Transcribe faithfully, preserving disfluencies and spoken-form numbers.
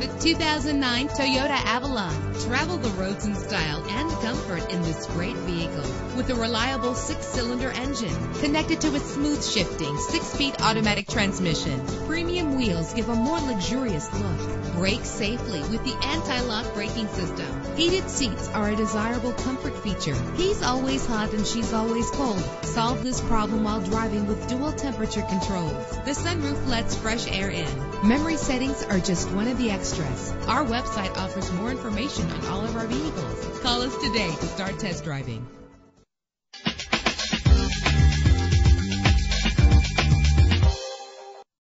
This two thousand nine Toyota Avalon. Travel the roads in style and comfort in this great vehicle with a reliable six-cylinder engine connected to a smooth-shifting six-speed automatic transmission. Premium wheels give a more luxurious look. Brake safely with the anti-lock braking system. Heated seats are a desirable comfort feature. He's always hot and she's always cold. Solve this problem while driving with dual temperature controls. The sunroof lets fresh air in. Memory settings are just one of the extras. Our website offers more information on all of our vehicles. Call us today to start test driving.